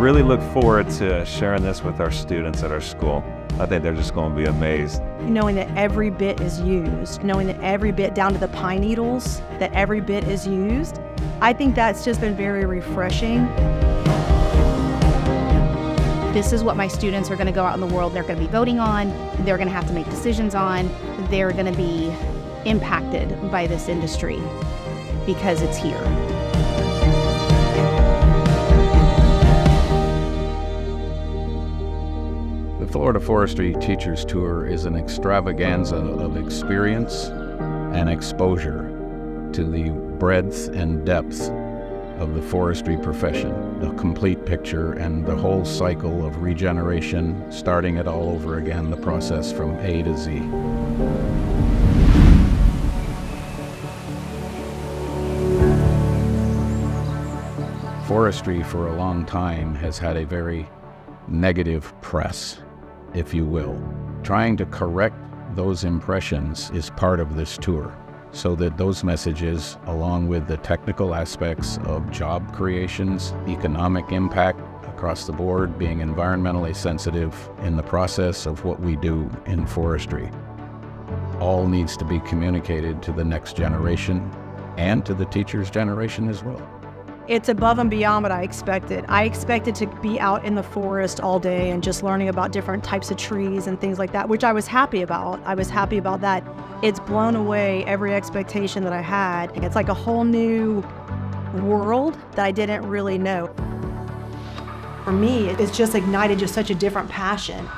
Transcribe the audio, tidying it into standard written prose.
really look forward to sharing this with our students at our school. I think they're just going to be amazed. Knowing that every bit is used, knowing that every bit down to the pine needles, that every bit is used, I think that's just been very refreshing. This is what my students are going to go out in the world, they're going to be voting on, they're going to have to make decisions on, they're going to be impacted by this industry because it's here. The Florida Forestry Teachers Tour is an extravaganza of experience and exposure to the breadth and depth of the forestry profession, the complete picture and the whole cycle of regeneration, starting it all over again, the process from A to Z. Forestry for a long time has had a very negative press, if you will. Trying to correct those impressions is part of this tour, so that those messages, along with the technical aspects of job creations, economic impact across the board, being environmentally sensitive in the process of what we do in forestry, all needs to be communicated to the next generation and to the teacher's generation as well. It's above and beyond what I expected. I expected to be out in the forest all day and just learning about different types of trees and things like that, which I was happy about. I was happy about that. It's blown away every expectation that I had. It's like a whole new world that I didn't really know. For me, it's just ignited just such a different passion.